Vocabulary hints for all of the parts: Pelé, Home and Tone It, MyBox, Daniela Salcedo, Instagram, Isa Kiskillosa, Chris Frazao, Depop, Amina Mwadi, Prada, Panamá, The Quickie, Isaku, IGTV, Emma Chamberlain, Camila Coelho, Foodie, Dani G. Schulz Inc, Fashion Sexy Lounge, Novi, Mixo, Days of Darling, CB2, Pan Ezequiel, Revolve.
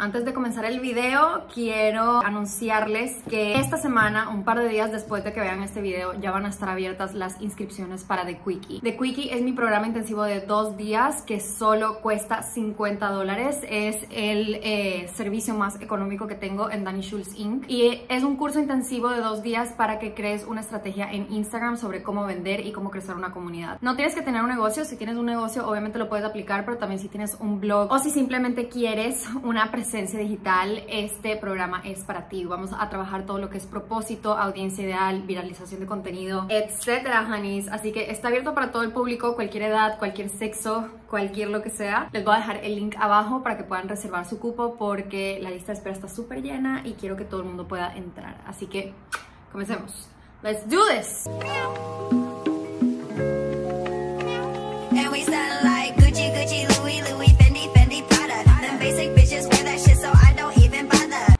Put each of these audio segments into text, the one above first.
Antes de comenzar el video, quiero anunciarles que esta semana, un par de días después de que vean este video, ya van a estar abiertas las inscripciones para The Quickie. The Quickie es mi programa intensivo de 2 días que solo cuesta $50. Es el servicio más económico que tengo en Dani G. Schulz Inc. Y es un curso intensivo de 2 días para que crees una estrategia en Instagram sobre cómo vender y cómo crecer una comunidad. No tienes que tener un negocio. Si tienes un negocio, obviamente lo puedes aplicar, pero también si tienes un blog o si simplemente quieres una presencia digital, este programa es para ti. Vamos a trabajar todo lo que es propósito, audiencia ideal, viralización de contenido, etcétera, honeys. Así que está abierto para todo el público, cualquier edad, cualquier sexo, cualquier lo que sea. Les voy a dejar el link abajo para que puedan reservar su cupo porque la lista de espera está súper llena y quiero que todo el mundo pueda entrar. Así que comencemos. Let's do this.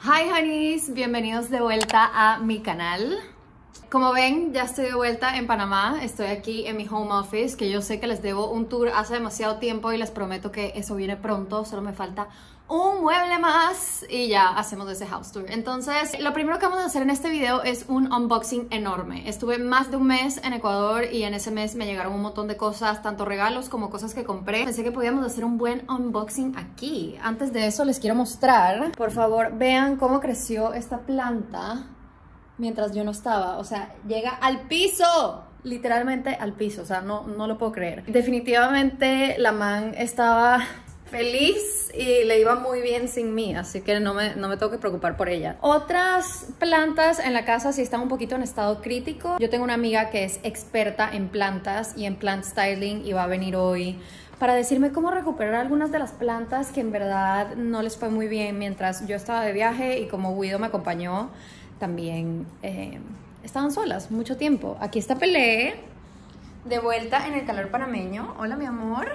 Hi honeys, bienvenidos de vuelta a mi canal. Como ven, ya estoy de vuelta en Panamá, estoy aquí en mi home office, que yo sé que les debo un tour hace demasiado tiempo y les prometo que eso viene pronto, solo me falta un mueble más y ya hacemos ese house tour. Entonces, lo primero que vamos a hacer en este video es un unboxing enorme. Estuve más de un mes en Ecuador y en ese mes me llegaron un montón de cosas, tanto regalos como cosas que compré. Pensé que podíamos hacer un buen unboxing aquí. Antes de eso les quiero mostrar, por favor, vean cómo creció esta planta mientras yo no estaba. O sea, llega al piso, literalmente al piso, o sea, no lo puedo creer. Definitivamente la man estaba feliz y le iba muy bien sin mí, así que no me tengo que preocupar por ella. Otras plantas en la casa sí están un poquito en estado crítico. Yo tengo una amiga que es experta en plantas y en plant styling y va a venir hoy para decirme cómo recuperar algunas de las plantas que en verdad no les fue muy bien mientras yo estaba de viaje, y como Guido me acompañó también, estaban solas mucho tiempo. Aquí está Pelé, de vuelta en el calor panameño. Hola mi amor,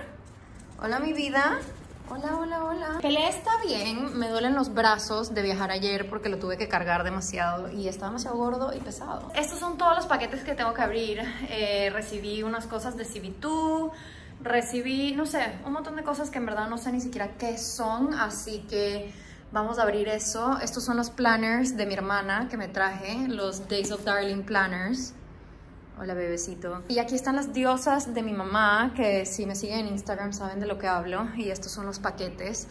hola mi vida. Hola, hola, hola. Pelé está bien, me duelen los brazos de viajar ayer porque lo tuve que cargar demasiado y estaba demasiado gordo y pesado. Estos son todos los paquetes que tengo que abrir. Recibí unas cosas de CB2, recibí, no sé, un montón de cosas que en verdad no sé ni siquiera qué son, así que vamos a abrir eso. Estos son los planners de mi hermana que me traje, los Days of Darling planners. Hola bebecito. Y aquí están las diosas de mi mamá, que si me siguen en Instagram saben de lo que hablo. Y estos son los paquetes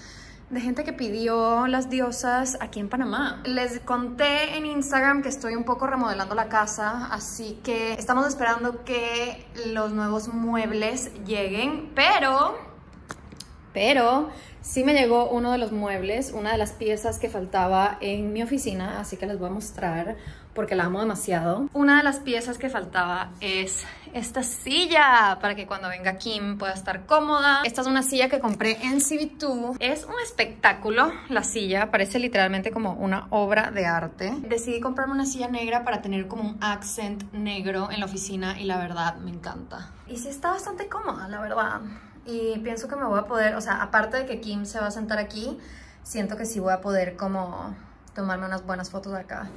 de gente que pidió las diosas aquí en Panamá. Les conté en Instagram que estoy un poco remodelando la casa, así que estamos esperando que los nuevos muebles lleguen. Pero sí me llegó uno de los muebles, una de las piezas que faltaba en mi oficina, así que les voy a mostrar porque la amo demasiado. Una de las piezas que faltaba es esta silla, para que cuando venga Kim pueda estar cómoda. Esta es una silla que compré en CB2. Es un espectáculo la silla, parece literalmente como una obra de arte. Decidí comprarme una silla negra para tener como un accent negro en la oficina y la verdad me encanta. Y sí está bastante cómoda, la verdad. Y pienso que me voy a poder, o sea, aparte de que Kim se va a sentar aquí, siento que sí voy a poder como tomarme unas buenas fotos acá.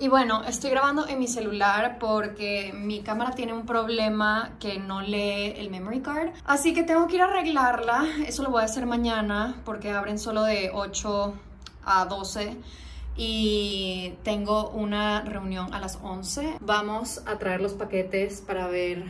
Y bueno, estoy grabando en mi celular porque mi cámara tiene un problema que no lee el memory card. Así que tengo que ir a arreglarla. Eso lo voy a hacer mañana porque abren solo de 8 a 12. Y tengo una reunión a las 11. Vamos a traer los paquetes para ver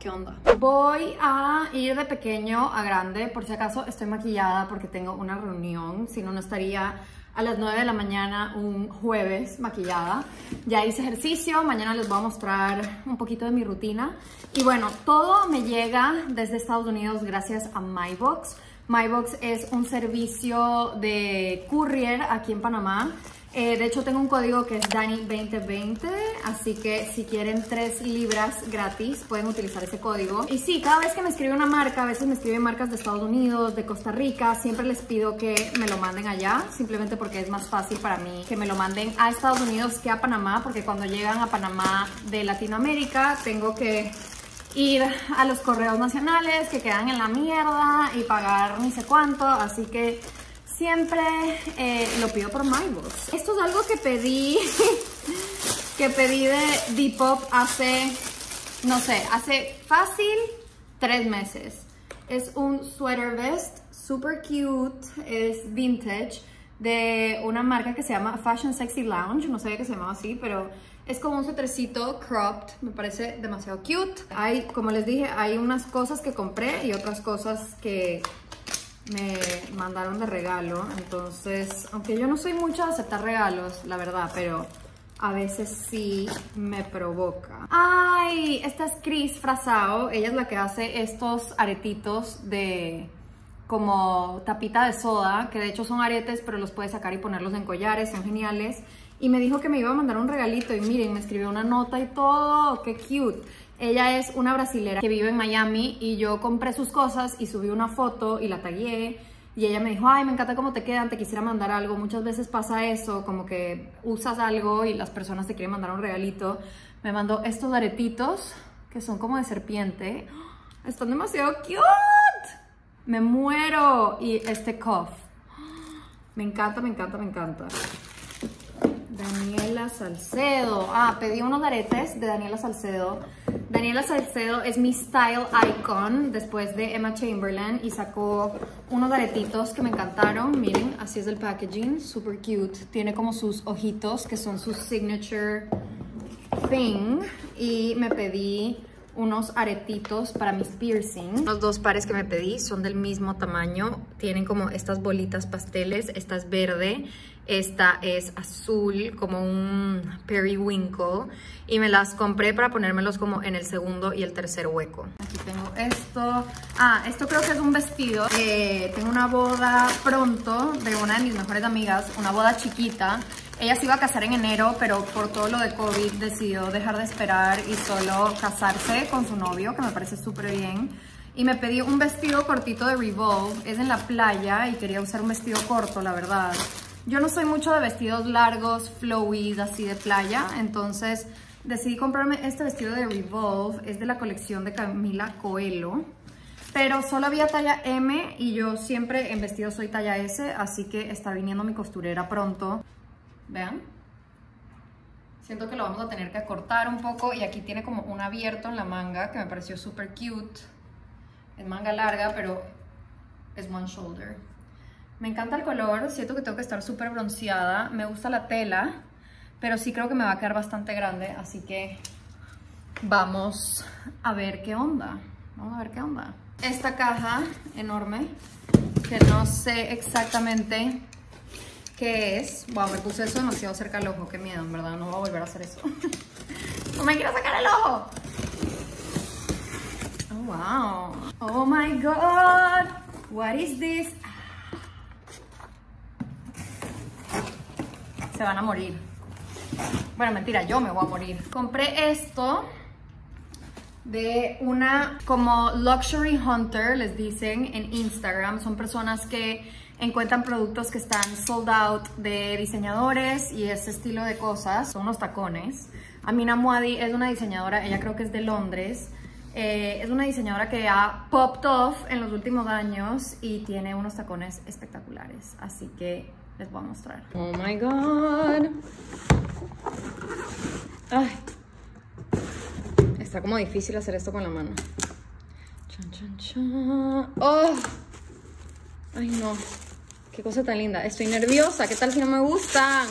¿qué onda? Voy a ir de pequeño a grande. Por si acaso estoy maquillada porque tengo una reunión. Si no, no estaría a las 9 de la mañana un jueves maquillada. Ya hice ejercicio. Mañana les voy a mostrar un poquito de mi rutina. Y bueno, todo me llega desde Estados Unidos gracias a MyBox. MyBox es un servicio de courier aquí en Panamá. De hecho, tengo un código que es Dani2020, así que si quieren 3 libras gratis, pueden utilizar ese código. Y sí, cada vez que me escribe una marca, a veces me escriben marcas de Estados Unidos, de Costa Rica, siempre les pido que me lo manden allá, simplemente porque es más fácil para mí que me lo manden a Estados Unidos que a Panamá, porque cuando llegan a Panamá de Latinoamérica, tengo que ir a los correos nacionales que quedan en la mierda y pagar ni sé cuánto, así que siempre lo pido por MyBox. Esto es algo que pedí de Depop hace, no sé, hace fácil 3 meses. Es un sweater vest super cute, es vintage. de una marca que se llama Fashion Sexy Lounge, no sabía que se llamaba así, pero es como un suétercito cropped, me parece demasiado cute. Hay, como les dije, hay unas cosas que compré y otras cosas que me mandaron de regalo. Entonces, aunque yo no soy mucho de aceptar regalos, la verdad, pero a veces sí me provoca. ¡Ay! Esta es Chris Frazao. Ella es la que hace estos aretitos de como tapita de soda, que de hecho son aretes, pero los puedes sacar y ponerlos en collares, son geniales. Y me dijo que me iba a mandar un regalito y miren, me escribió una nota y todo, ¡qué cute! Ella es una brasilera que vive en Miami y yo compré sus cosas y subí una foto y la tagué. Y ella me dijo, ay, me encanta cómo te quedan, te quisiera mandar algo. Muchas veces pasa eso, como que usas algo y las personas te quieren mandar un regalito. Me mandó estos aretitos, que son como de serpiente. ¡Oh! Están demasiado cute. Me muero. Y este cuff. ¡Oh! Me encanta, me encanta, me encanta. Daniela Salcedo. Ah, pedí unos aretes de Daniela Salcedo. Daniela Salcedo es mi style icon después de Emma Chamberlain y sacó unos aretitos que me encantaron. Miren, así es el packaging, super cute. Tiene como sus ojitos que son su signature thing. Y me pedí unos aretitos para mis piercings. Los dos pares que me pedí son del mismo tamaño. Tienen como estas bolitas pasteles. Esta es verde, esta es azul, como un periwinkle. Y me las compré para ponérmelos como en el segundo y el tercer hueco. Aquí tengo esto. Ah, esto creo que es un vestido. Tengo una boda pronto de una de mis mejores amigas. Una boda chiquita. Ella se iba a casar en enero, pero por todo lo de COVID decidió dejar de esperar y solo casarse con su novio, que me parece súper bien. Y me pedí un vestido cortito de Revolve. Es en la playa y quería usar un vestido corto, la verdad. Yo no soy mucho de vestidos largos, flowy, así de playa. Entonces decidí comprarme este vestido de Revolve. Es de la colección de Camila Coelho. Pero solo había talla M y yo siempre en vestido soy talla S, así que está viniendo mi costurera pronto. Vean, siento que lo vamos a tener que acortar un poco y aquí tiene como un abierto en la manga que me pareció súper cute. Es manga larga, pero es one shoulder. Me encanta el color, siento que tengo que estar súper bronceada. Me gusta la tela, pero sí creo que me va a quedar bastante grande, así que vamos a ver qué onda. Vamos a ver qué onda. Esta caja enorme, que no sé exactamente ¿qué es? Wow, me puse eso demasiado cerca al ojo. Qué miedo, en verdad. No voy a volver a hacer eso. ¡No me quiero sacar el ojo! Oh, wow. Oh, my God. What is this? Se van a morir. Bueno, mentira. Yo me voy a morir. Compré esto de una como Luxury Hunter, les dicen en Instagram. Son personas que encuentran productos que están sold out de diseñadores y ese estilo de cosas. Son unos tacones. Amina Mwadi es una diseñadora, ella creo que es de Londres. Es una diseñadora que ha popped off en los últimos años y tiene unos tacones espectaculares. Así que les voy a mostrar. Oh my God. Ay. Está como difícil hacer esto con la mano. Chan, chan, chan. Oh. Ay no. Qué cosa tan linda. Estoy nerviosa. ¿Qué tal si no me gustan?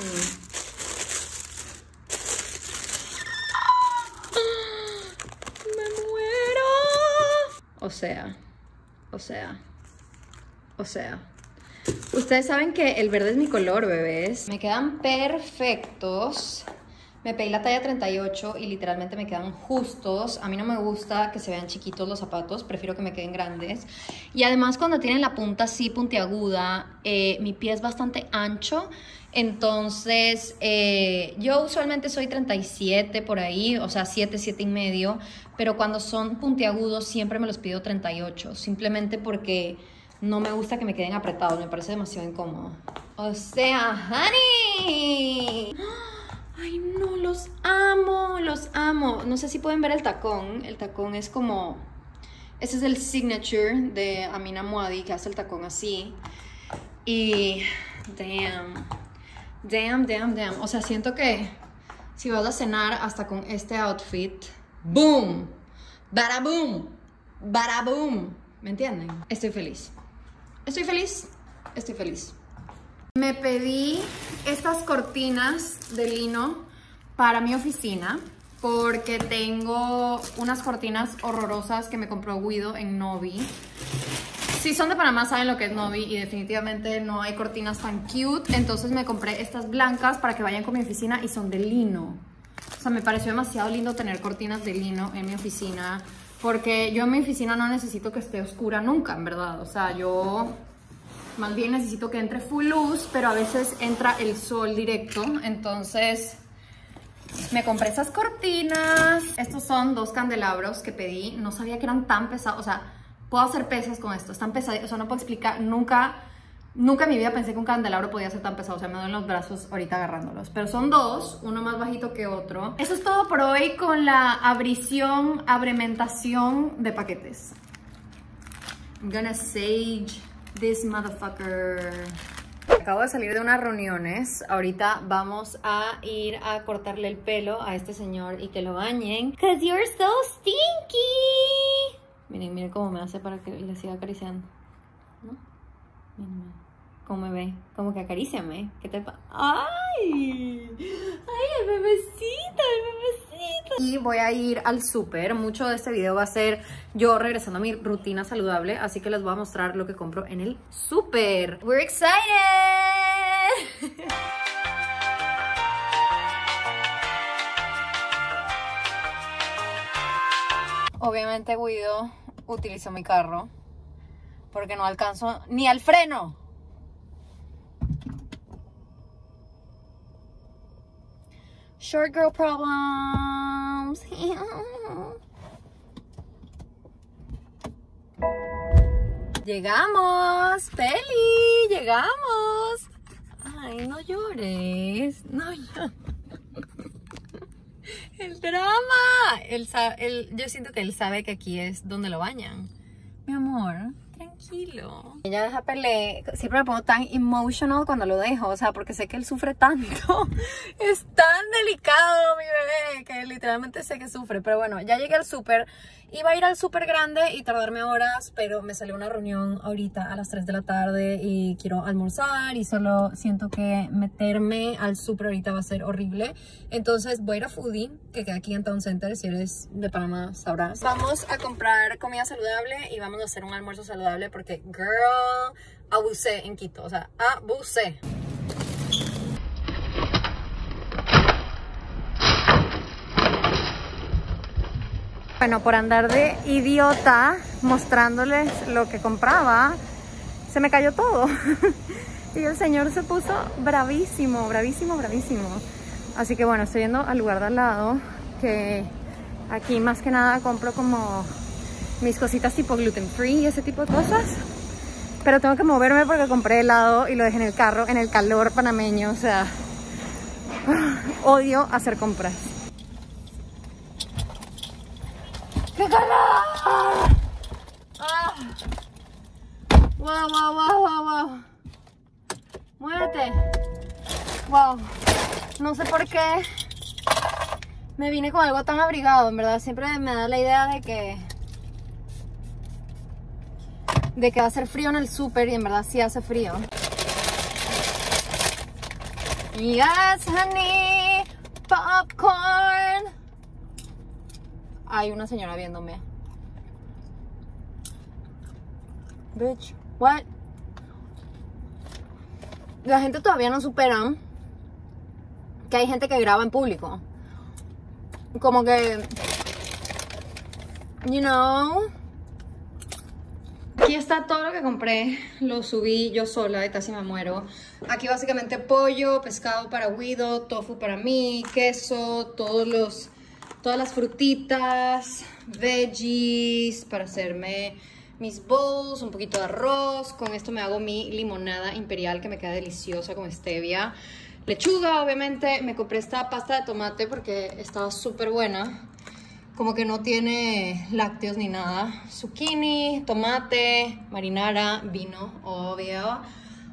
¡Me muero! O sea. Ustedes saben que el verde es mi color, bebés. Me quedan perfectos. Me pedí la talla 38 y literalmente me quedan justos. A mí no me gusta que se vean chiquitos los zapatos, prefiero que me queden grandes. Y además cuando tienen la punta así puntiaguda, mi pie es bastante ancho. Entonces yo usualmente soy 37 por ahí, o sea 7, 7 y medio. Pero cuando son puntiagudos siempre me los pido 38, simplemente porque no me gusta que me queden apretados, me parece demasiado incómodo. O sea, honey. Ay no, los amo, los amo. No sé si pueden ver el tacón. El tacón es como... Ese es el signature de Amina Mwadi, que hace el tacón así. Y... Damn. O sea, siento que si vas a cenar hasta con este outfit... ¡Boom! ¡Bara boom! ¡Bara boom! ¿Me entienden? Estoy feliz. Me pedí estas cortinas de lino para mi oficina porque tengo unas cortinas horrorosas que me compró Guido en Novi. Si son de Panamá saben lo que es Novi y definitivamente no hay cortinas tan cute. Entonces me compré estas blancas para que vayan con mi oficina y son de lino. O sea, me pareció demasiado lindo tener cortinas de lino en mi oficina porque yo en mi oficina no necesito que esté oscura nunca, en verdad. O sea, yo más bien necesito que entre full luz, pero a veces entra el sol directo. Entonces me compré esas cortinas. Estos son dos candelabros que pedí. No sabía que eran tan pesados. O sea, puedo hacer pesas con esto. Están pesados. O sea, no puedo explicar. Nunca en mi vida pensé que un candelabro podía ser tan pesado. O sea, me duelen los brazos ahorita agarrándolos. Pero son dos. Uno más bajito que otro. Eso es todo por hoy con la abrementación de paquetes. I'm gonna sage this motherfucker. Acabo de salir de unas reuniones. Ahorita vamos a ir a cortarle el pelo a este señor y que lo bañen. Cause you're so stinky. Miren, miren cómo me hace para que le siga acariciando. ¿No? Miren cómo me ve. Como que acaríciame. ¿Qué te pasa? ¡Ay! ¡Ay, el bebecito! ¡El bebecito! Y voy a ir al súper. Mucho de este video va a ser yo regresando a mi rutina saludable. Así que les voy a mostrar lo que compro en el súper. ¡We're excited! Obviamente Guido utilizó mi carro porque no alcanzo ni al freno. Short girl problems. Llegamos, Peli, llegamos. Ay, no llores, no llores. El drama. Yo siento que él sabe que aquí es donde lo bañan. Mi amor, tranquilo. Ella deja Pelé. Siempre me pongo tan emotional cuando lo dejo. O sea, porque sé que él sufre tanto. Es tan delicado, mi bebé, que literalmente sé que sufre. Pero bueno, ya llegué al súper. Iba a ir al súper grande y tardarme horas, pero me salió una reunión ahorita a las 3 de la tarde y quiero almorzar y solo siento que meterme al súper ahorita va a ser horrible. Entonces voy a ir a Foodie, que queda aquí en Town Center. Si eres de Panamá sabrás. Vamos a comprar comida saludable y vamos a hacer un almuerzo saludable porque, girl, abusé en Quito. O sea, abusé. Bueno, por andar de idiota mostrándoles lo que compraba, se me cayó todo. Y el señor se puso bravísimo, bravísimo, bravísimo. Así que bueno, estoy yendo al lugar de al lado, que aquí más que nada compro como mis cositas tipo gluten free y ese tipo de cosas. Pero tengo que moverme porque compré helado y lo dejé en el carro, en el calor panameño. O sea, odio hacer compras. ¡Qué calor! ¡Ah! ¡Wow, wow, wow, wow, wow! ¡Muévete! ¡Wow! No sé por qué me vine con algo tan abrigado, en verdad. Siempre me da la idea de que va a hacer frío en el súper y en verdad sí hace frío. Yes, honey! Popcorn! Hay una señora viéndome. Bitch, what? La gente todavía no supera que hay gente que graba en público. Como que, you know. Aquí está todo lo que compré. Lo subí yo sola y casi me muero. Aquí básicamente pollo, pescado para Guido, tofu para mí, queso, todas las frutitas, veggies, para hacerme mis bowls, un poquito de arroz. Con esto me hago mi limonada imperial que me queda deliciosa con stevia. Lechuga, obviamente. Me compré esta pasta de tomate porque estaba súper buena. Como que no tiene lácteos ni nada. Zucchini, tomate, marinara, vino, obvio.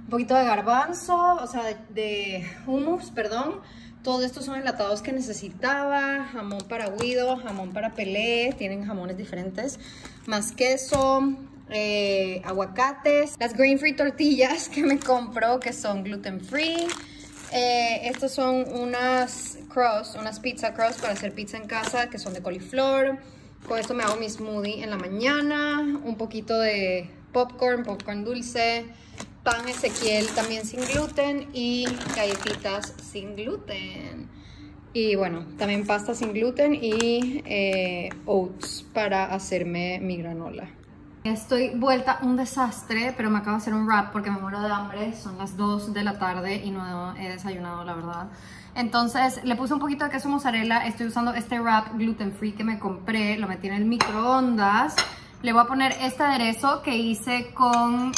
Un poquito de garbanzo, o sea, de hummus, perdón. Todos estos son enlatados que necesitaba. Jamón para Guido, jamón para Pelé. Tienen jamones diferentes. Más queso, aguacates, las grain free tortillas que me compró, que son gluten free. Estos son unas crust, unas pizza crust para hacer pizza en casa, que son de coliflor. Con esto me hago mi smoothie en la mañana. Un poquito de popcorn, popcorn dulce. Pan Ezequiel también sin gluten y galletitas sin gluten. Y bueno, también pasta sin gluten y oats para hacerme mi granola. Estoy vuelta un desastre, pero me acabo de hacer un wrap porque me muero de hambre. Son las 2 de la tarde y no he desayunado, la verdad. Entonces le puse un poquito de queso mozzarella. Estoy usando este wrap gluten free que me compré. Lo metí en el microondas. Le voy a poner este aderezo que hice con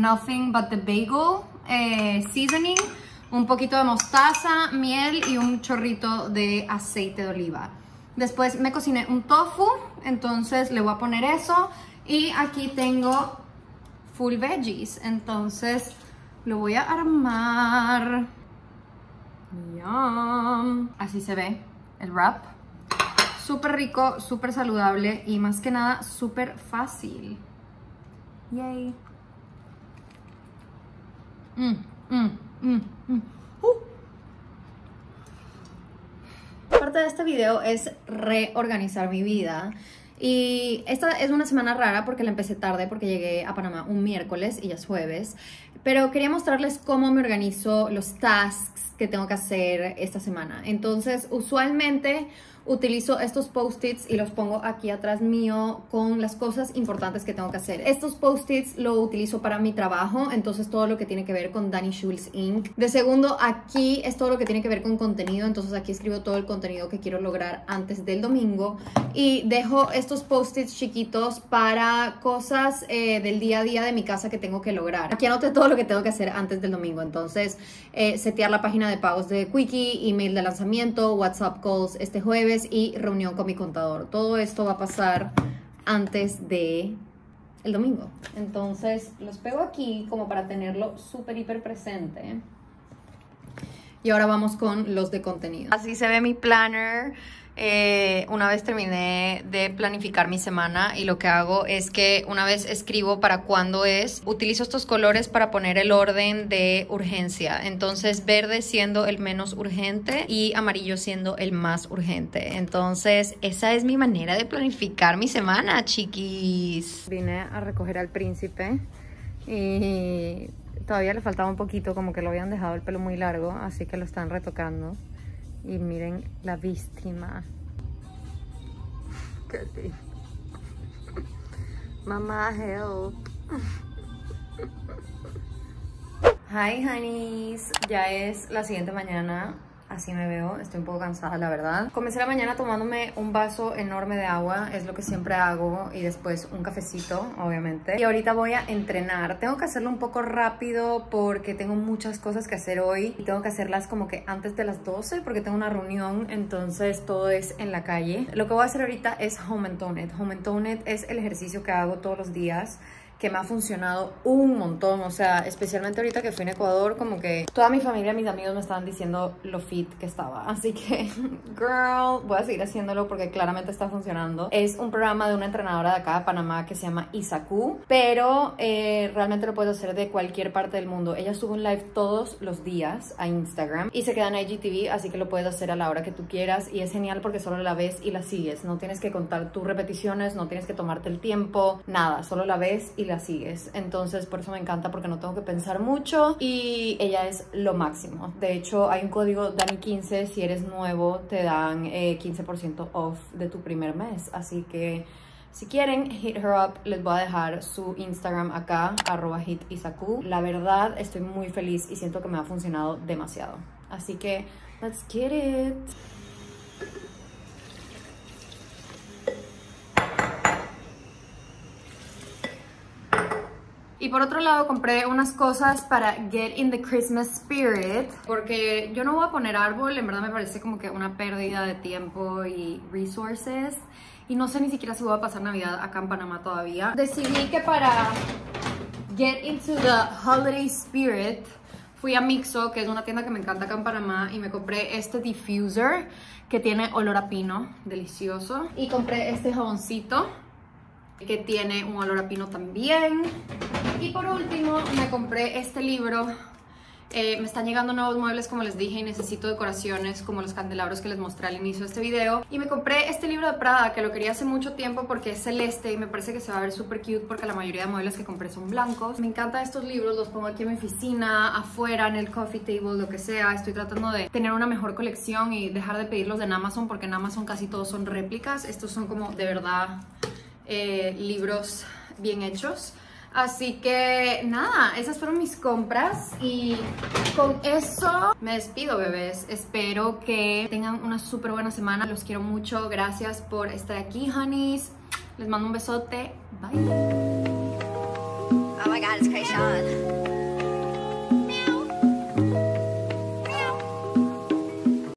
Nothing But The Bagel Seasoning. Un poquito de mostaza, miel y un chorrito de aceite de oliva. Después me cociné un tofu, entonces le voy a poner eso. Y aquí tengo full veggies, entonces lo voy a armar. Yum. Así se ve el wrap. Súper rico, súper saludable y más que nada súper fácil. Yay. Parte de este video es reorganizar mi vida. Y esta es una semana rara porque la empecé tarde, porque llegué a Panamá un miércoles y ya es jueves. Pero quería mostrarles cómo me organizo los tasks que tengo que hacer esta semana. Entonces, usualmente utilizo estos post-its y los pongo aquí atrás mío con las cosas importantes que tengo que hacer. Estos post-its lo utilizo para mi trabajo, entonces todo lo que tiene que ver con Dani G. Schulz Inc. De segundo, aquí es todo lo que tiene que ver con contenido, entonces aquí escribo todo el contenido que quiero lograr antes del domingo. Y dejo estos post-its chiquitos para cosas del día a día de mi casa que tengo que lograr. Aquí anoté todo lo que tengo que hacer antes del domingo, entonces setear la página de pagos de The Quickie, email de lanzamiento, WhatsApp calls este jueves y reunión con mi contador. Todo esto va a pasar antes de el domingo. Entonces los pego aquí como para tenerlo súper hiper presente. Y ahora vamos con los de contenido. Así se ve mi planner. Una vez terminé de planificar mi semana y lo que hago es que una vez escribo para cuándo es, utilizo estos colores para poner el orden de urgencia. Entonces verde siendo el menos urgente y amarillo siendo el más urgente. Entonces esa es mi manera de planificar mi semana, chiquis. Vine a recoger al príncipe y todavía le faltaba un poquito, como que lo habían dejado el pelo muy largo, así que lo están retocando. Y miren la víctima. Qué lindo. Mamá, help. Hi, honeys. Ya es la siguiente mañana. Así me veo. Estoy un poco cansada, la verdad. Comencé la mañana tomándome un vaso enorme de agua. Es lo que siempre hago. Y después un cafecito, obviamente. Y ahorita voy a entrenar. Tengo que hacerlo un poco rápido porque tengo muchas cosas que hacer hoy. Y tengo que hacerlas como que antes de las 12 porque tengo una reunión. Entonces todo es en la calle. Lo que voy a hacer ahorita es Home and Tone It. Home and Tone It es el ejercicio que hago todos los días, que me ha funcionado un montón, o sea, especialmente ahorita que fui en Ecuador, como que toda mi familia, mis amigos me estaban diciendo lo fit que estaba, así que girl, voy a seguir haciéndolo porque claramente está funcionando. Es un programa de una entrenadora de acá de Panamá que se llama Isaku, pero realmente lo puedes hacer de cualquier parte del mundo. Ella sube un live todos los días a Instagram y se queda en IGTV, así que lo puedes hacer a la hora que tú quieras y es genial porque solo la ves y la sigues, no tienes que contar tus repeticiones, no tienes que tomarte el tiempo, nada, solo la ves y la sigues. Entonces por eso me encanta porque no tengo que pensar mucho y ella es lo máximo. De hecho hay un código DANI15, si eres nuevo te dan 15% off de tu primer mes, así que si quieren hit her up. Les voy a dejar su Instagram acá, @hitisaku. La verdad estoy muy feliz y siento que me ha funcionado demasiado, así que let's get it. Y por otro lado compré unas cosas para get in the Christmas spirit, porque yo no voy a poner árbol, en verdad me parece como que una pérdida de tiempo y resources. Y no sé ni siquiera si voy a pasar Navidad acá en Panamá todavía. Decidí que para get into the holiday spirit fui a Mixo, que es una tienda que me encanta acá en Panamá, y me compré este diffuser que tiene olor a pino, delicioso. Y compré este jaboncito. que tiene un olor a pino también. Y por último me compré este libro. Me están llegando nuevos muebles, como les dije, y necesito decoraciones como los candelabros que les mostré al inicio de este video. Y me compré este libro de Prada, que lo quería hace mucho tiempo porque es celeste y me parece que se va a ver súper cute porque la mayoría de muebles que compré son blancos. Me encantan estos libros, los pongo aquí en mi oficina, afuera, en el coffee table, lo que sea. Estoy tratando de tener una mejor colección y dejar de pedirlos en Amazon, porque en Amazon casi todos son réplicas. Estos son como de verdad libros bien hechos. Así que nada, esas fueron mis compras y con eso me despido, bebés. Espero que tengan una súper buena semana. Los quiero mucho. Gracias por estar aquí, honeys. Les mando un besote. Bye. Oh my God, it's